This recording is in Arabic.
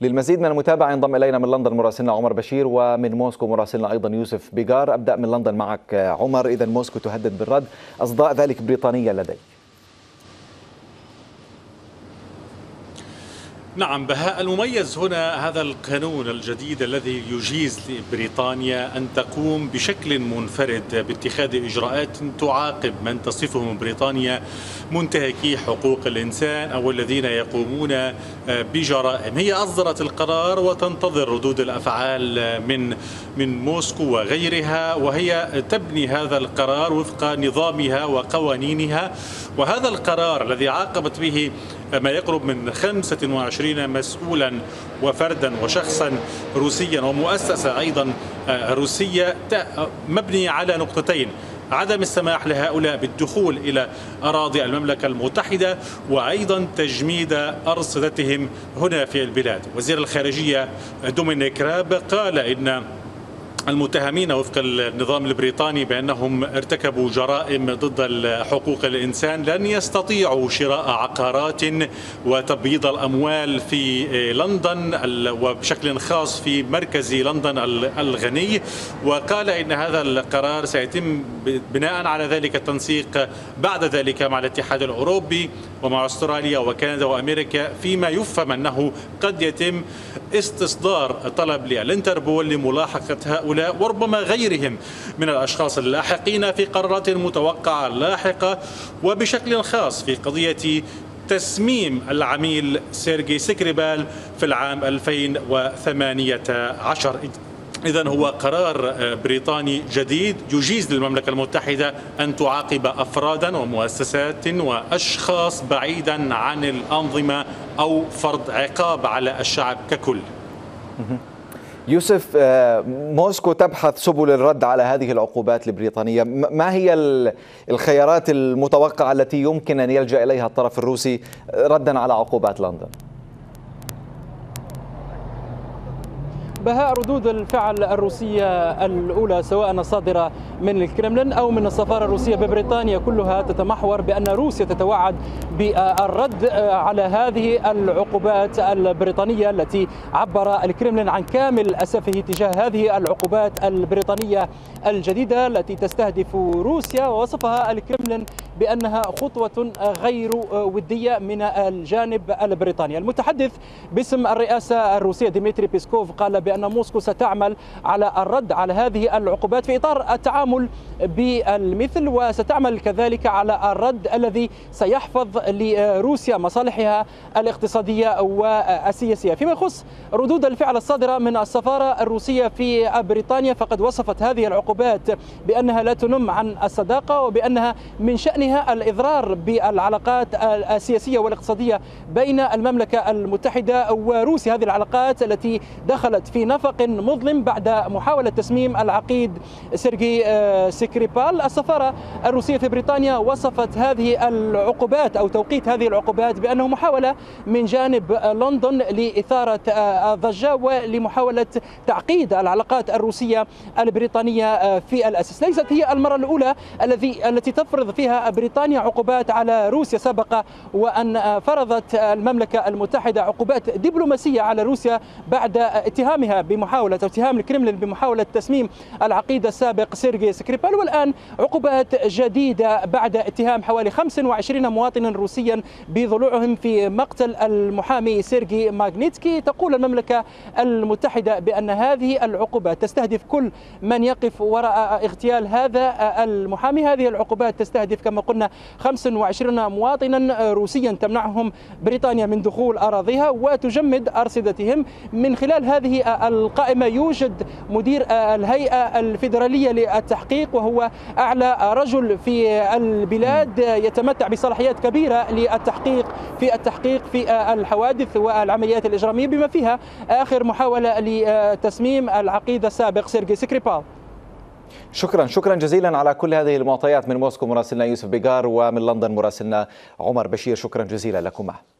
للمزيد من المتابعة ينضم إلينا من لندن مراسلنا عمر بشير، ومن موسكو مراسلنا أيضا يوسف بقار. أبدأ من لندن معك عمر. إذا موسكو تهدد بالرد، أصداء ذلك بريطانية لديك. نعم بهاء، المميز هنا هذا القانون الجديد الذي يجيز لبريطانيا أن تقوم بشكل منفرد باتخاذ إجراءات تعاقب من تصفهم بريطانيا منتهكي حقوق الإنسان أو الذين يقومون بجرائم. هي أصدرت القرار وتنتظر ردود الأفعال من موسكو وغيرها، وهي تبني هذا القرار وفق نظامها وقوانينها. وهذا القرار الذي عاقبت به ما يقرب من 25 مسؤولا وفردا وشخصا روسيا ومؤسسة أيضا روسية، مبني على نقطتين: عدم السماح لهؤلاء بالدخول إلى أراضي المملكة المتحدة، وأيضا تجميد أرصدتهم هنا في البلاد. وزير الخارجية دومينيك راب قال إن المتهمين وفق النظام البريطاني بأنهم ارتكبوا جرائم ضد حقوق الإنسان لن يستطيعوا شراء عقارات وتبييض الأموال في لندن وبشكل خاص في مركز لندن الغني. وقال إن هذا القرار سيتم بناء على ذلك التنسيق بعد ذلك مع الاتحاد الأوروبي ومع أستراليا وكندا وأمريكا، فيما يفهم أنه قد يتم استصدار طلب للإنتربول لملاحقة هؤلاء وربما غيرهم من الأشخاص اللاحقين في قرارات متوقعة لاحقة، وبشكل خاص في قضية تسميم العميل سيرجي سكريبال في العام 2018. إذن هو قرار بريطاني جديد يجيز للمملكة المتحدة أن تعاقب أفرادا ومؤسسات وأشخاص بعيدا عن الأنظمة أو فرض عقاب على الشعب ككل. يوسف، موسكو تبحث سبل الرد على هذه العقوبات البريطانية. ما هي الخيارات المتوقعة التي يمكن أن يلجأ إليها الطرف الروسي ردا على عقوبات لندن؟ بهاء، ردود الفعل الروسية الأولى سواء صادرة من الكرملين أو من السفارة الروسية ببريطانيا كلها تتمحور بأن روسيا تتوعد بالرد على هذه العقوبات البريطانية، التي عبر الكرملين عن كامل أسفه تجاه هذه العقوبات البريطانية الجديدة التي تستهدف روسيا. ووصفها الكرملين بأنها خطوة غير ودية من الجانب البريطاني. المتحدث باسم الرئاسة الروسية ديمتري بيسكوف قال بأن موسكو ستعمل على الرد على هذه العقوبات في إطار التعامل بالمثل، وستعمل كذلك على الرد الذي سيحفظ لروسيا مصالحها الاقتصادية والسياسية. فيما يخص ردود الفعل الصادرة من السفارة الروسية في بريطانيا، فقد وصفت هذه العقوبات بأنها لا تنم عن الصداقة، وبأنها من شأنها الإضرار بالعلاقات السياسية والاقتصادية بين المملكة المتحدة وروسيا. هذه العلاقات التي دخلت في نفق مظلم بعد محاولة تسميم العقيد سيرجي سكريبال. السفارة الروسية في بريطانيا وصفت هذه العقوبات أو توقيت هذه العقوبات بأنه محاولة من جانب لندن لإثارة الضجة ولمحاولة تعقيد العلاقات الروسية البريطانية في الأساس. ليست هي المرة الأولى التي تفرض فيها بريطانيا عقوبات على روسيا، سبق وأن فرضت المملكة المتحدة عقوبات دبلوماسية على روسيا بعد اتهامها بمحاولة أو اتهام الكرملين بمحاولة تسميم العقيد السابق سيرجي سكريبال، والآن عقوبات جديدة بعد اتهام حوالي 25 مواطنا روسيا بضلوعهم في مقتل المحامي سيرجي ماغنيتسكي. تقول المملكة المتحدة بأن هذه العقوبات تستهدف كل من يقف وراء اغتيال هذا المحامي. هذه العقوبات تستهدف كما قلنا 25 مواطنا روسيا، تمنعهم بريطانيا من دخول أراضيها وتجمد أرصدتهم. من خلال هذه القائمة يوجد مدير الهيئة الفيدرالية للتحقيق، وهو أعلى رجل في البلاد يتمتع بصلاحيات كبيرة للتحقيق في الحوادث والعمليات الإجرامية، بما فيها آخر محاولة لتسميم العقيد السابق سيرجي سكريبال. شكرا جزيلا على كل هذه المعطيات. من موسكو مراسلنا يوسف بقار، ومن لندن مراسلنا عمر بشير. شكرا جزيلا لكما.